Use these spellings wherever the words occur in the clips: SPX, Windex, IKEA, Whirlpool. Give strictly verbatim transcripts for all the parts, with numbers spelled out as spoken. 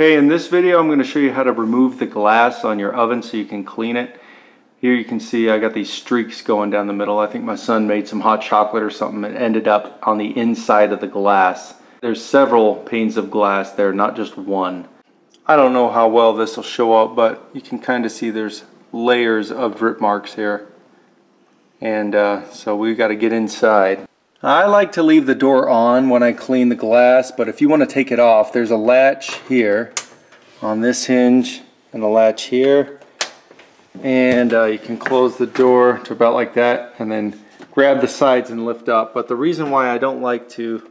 Okay, in this video I'm going to show you how to remove the glass on your oven so you can clean it. Here you can see I got these streaks going down the middle. I think my son made some hot chocolate or something and ended up on the inside of the glass. There's several panes of glass there, not just one. I don't know how well this will show up, but you can kind of see there's layers of drip marks here. And uh, so we've got to get inside. I like to leave the door on when I clean the glass, but if you want to take it off, there's a latch here on this hinge and a latch here, and uh, you can close the door to about like that and then grab the sides and lift up. But the reason why I don't like to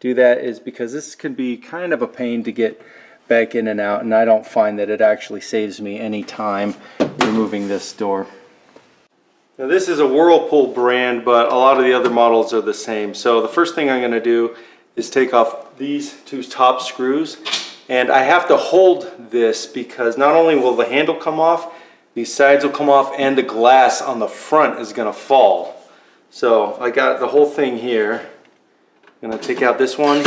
do that is because this can be kind of a pain to get back in and out, and I don't find that it actually saves me any time removing this door. Now, this is a Whirlpool brand, but a lot of the other models are the same. So the first thing I'm going to do is take off these two top screws, and I have to hold this because not only will the handle come off, these sides will come off, and the glass on the front is going to fall. So I got the whole thing here. I'm going to take out this one.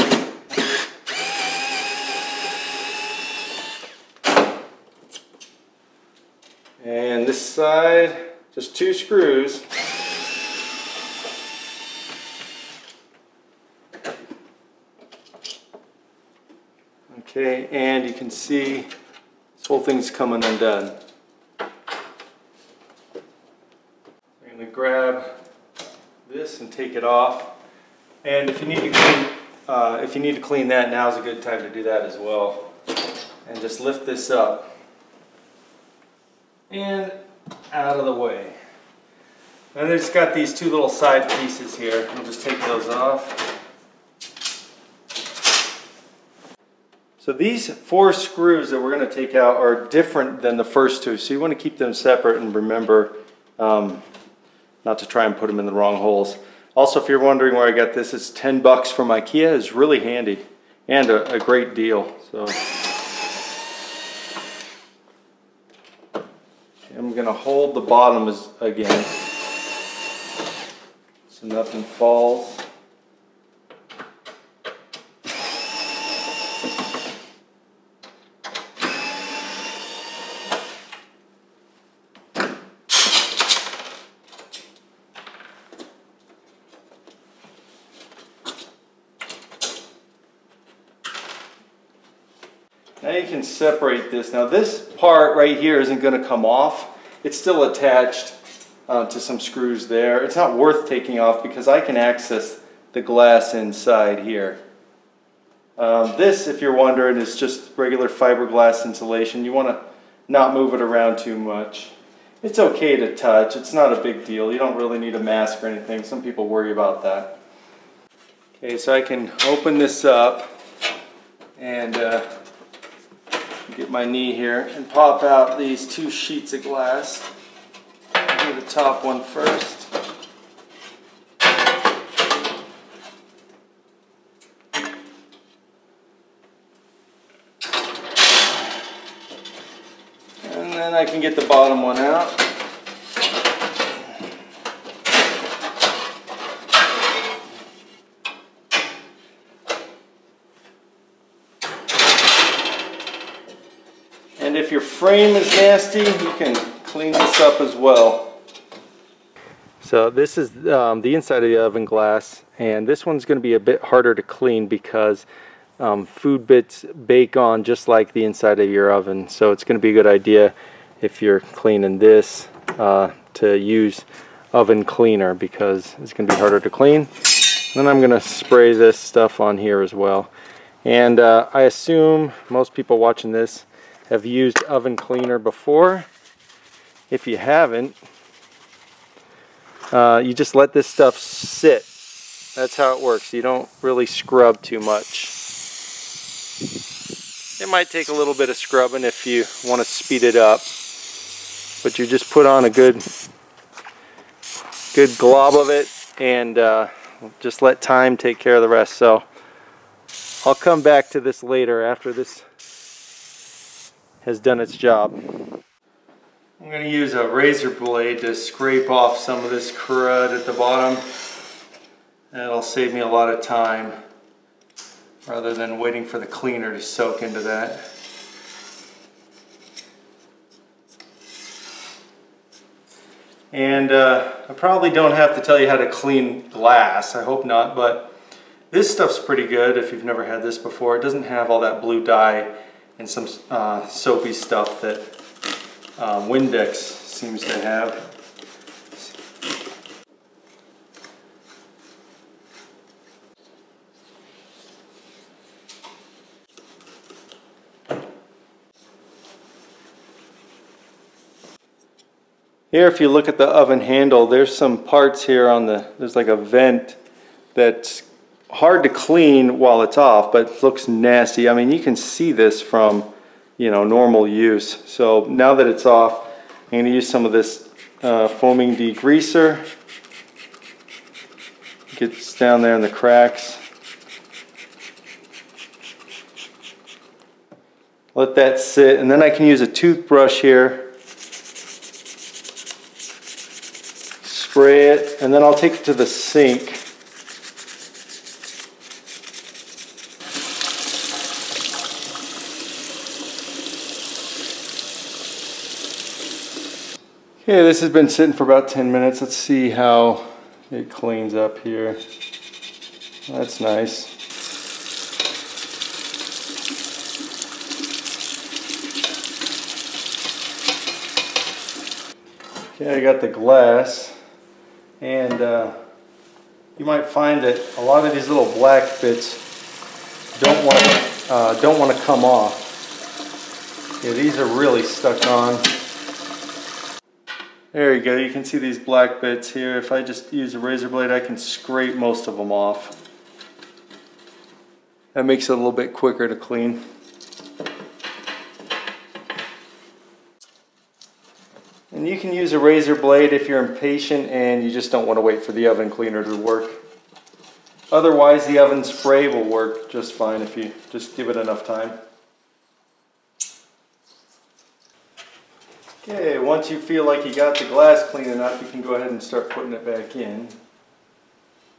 And this side. Just two screws. Okay, and you can see this whole thing's coming undone. I'm going to grab this and take it off. And if you need to clean, uh, if you need to clean that, now's a good time to do that as well. And just lift this up. And out of the way. And it's got these two little side pieces here. I'll just take those off. So these four screws that we're going to take out are different than the first two, so you want to keep them separate and remember um, not to try and put them in the wrong holes. Also, if you're wondering where I got this, it's ten bucks from IKEA. It's really handy and a, a great deal. So I'm going to hold the bottom as, again so nothing falls. Now you can separate this. Now this part right here isn't going to come off. It's still attached uh, to some screws there. It's not worth taking off because I can access the glass inside here. Um, this, if you're wondering, is just regular fiberglass insulation. You want to not move it around too much. It's okay to touch. It's not a big deal. You don't really need a mask or anything. Some people worry about that. Okay, so I can open this up and uh, get my knee here and pop out these two sheets of glass. I'll do the top one first. And then I can get the bottom one out. And if your frame is nasty, you can clean this up as well. So this is um, the inside of the oven glass, and this one's going to be a bit harder to clean because um, food bits bake on just like the inside of your oven. So it's going to be a good idea if you're cleaning this uh, to use oven cleaner because it's going to be harder to clean. And then I'm going to spray this stuff on here as well. And uh, I assume most people watching this have used oven cleaner before. If you haven't, uh, you just let this stuff sit. That's how it works. You don't really scrub too much. It might take a little bit of scrubbing if you want to speed it up, but you just put on a good good glob of it and uh, just let time take care of the rest. So I'll come back to this later after this has done its job. I'm going to use a razor blade to scrape off some of this crud at the bottom. That'll save me a lot of time rather than waiting for the cleaner to soak into that. And uh, I probably don't have to tell you how to clean glass. I hope not, but this stuff's pretty good if you've never had this before. It doesn't have all that blue dye and some uh, soapy stuff that uh, Windex seems to have. Here, if you look at the oven handle, there's some parts here on the, there's like a vent that's hard to clean while it's off, but looks nasty. I mean, you can see this from, you know, normal use. So now that it's off, I'm gonna use some of this uh, foaming degreaser. Gets down there in the cracks. Let that sit, and then I can use a toothbrush here. Spray it, and then I'll take it to the sink. Okay, this has been sitting for about ten minutes. Let's see how it cleans up here. That's nice. Okay, I got the glass. And uh, you might find that a lot of these little black bits don't want to, uh, don't want to come off. Yeah, these are really stuck on. There you go. You can see these black bits here. If I just use a razor blade, I can scrape most of them off. That makes it a little bit quicker to clean. And you can use a razor blade if you're impatient and you just don't want to wait for the oven cleaner to work. Otherwise, the oven spray will work just fine if you just give it enough time. Okay, once you feel like you got the glass clean enough, you can go ahead and start putting it back in.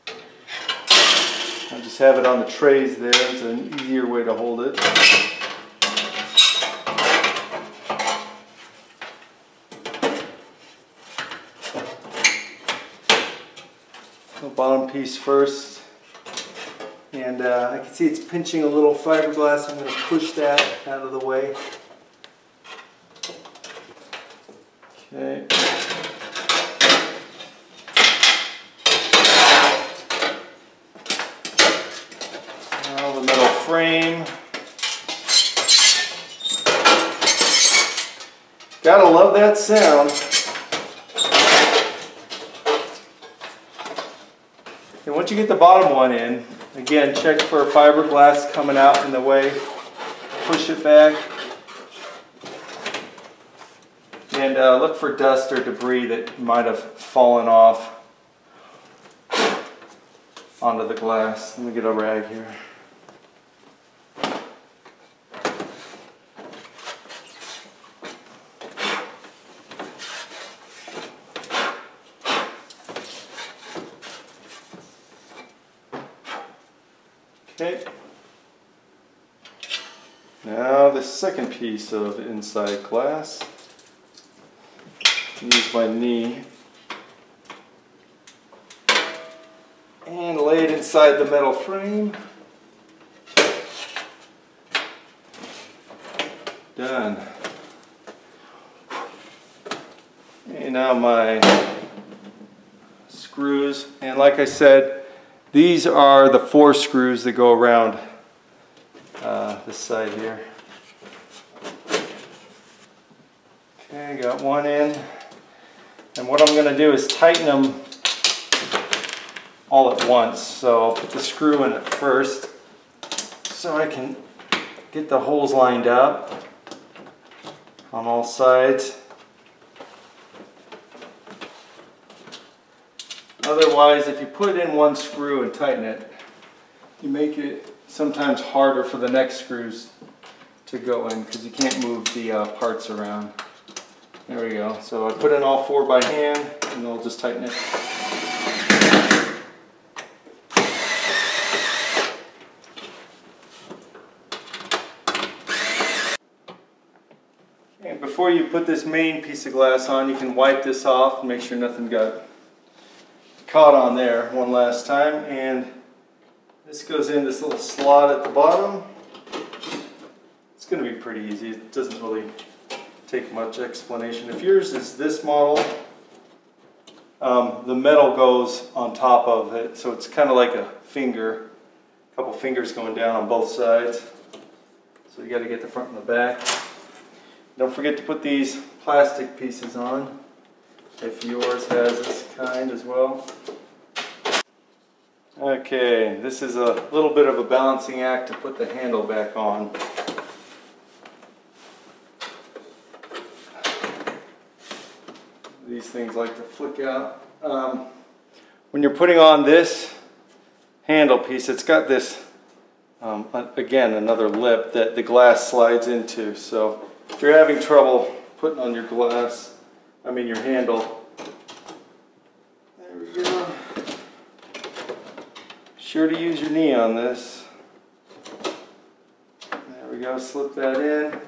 I just have it on the trays there. It's an easier way to hold it. The bottom piece first, and uh, I can see it's pinching a little fiberglass. I'm going to push that out of the way. Okay. Now the metal frame. Gotta love that sound. And once you get the bottom one in, again, check for fiberglass coming out in the way. Push it back. And uh, look for dust or debris that might have fallen off onto the glass. Let me get a rag here. Okay. Now the second piece of inside glass. Use my knee and lay it inside the metal frame. Done. And now my screws, and like I said, these are the four screws that go around uh, this side here. Okay, got one in. And what I'm going to do is tighten them all at once. So I'll put the screw in it first so I can get the holes lined up on all sides. Otherwise, if you put in one screw and tighten it, you make it sometimes harder for the next screws to go in because you can't move the uh, parts around. There we go. So I put in all four by hand, and I'll just tighten it. And before you put this main piece of glass on, you can wipe this off and make sure nothing got caught on there one last time. And this goes in this little slot at the bottom. It's going to be pretty easy. It doesn't really take much explanation. If yours is this model, um, the metal goes on top of it, so it's kind of like a finger, a couple fingers going down on both sides. So you got to get the front and the back. Don't forget to put these plastic pieces on if yours has this kind as well. Okay, this is a little bit of a balancing act to put the handle back on. These things like to flick out. Um, when you're putting on this handle piece, it's got this, um, again, another lip that the glass slides into. So if you're having trouble putting on your glass, I mean your handle, there we go. Sure to use your knee on this. There we go, slip that in.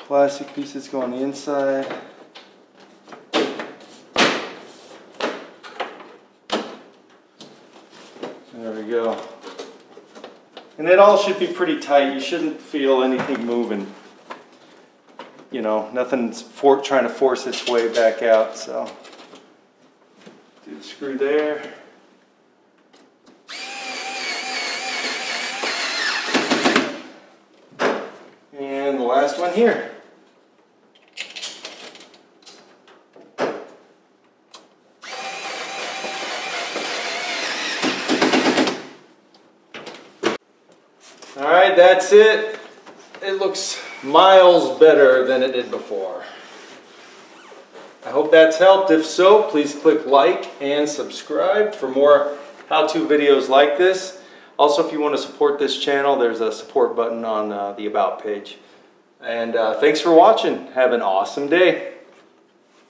Plastic pieces go on the inside. There we go. And it all should be pretty tight. You shouldn't feel anything moving. You know, nothing's for trying to force its way back out. So, do the screw there. And the last one here. Alright, that's it. It looks miles better than it did before. I hope that's helped. If so, please click like and subscribe for more how-to videos like this. Also, if you want to support this channel, there's a support button on uh, the About page. And uh, thanks for watching. Have an awesome day.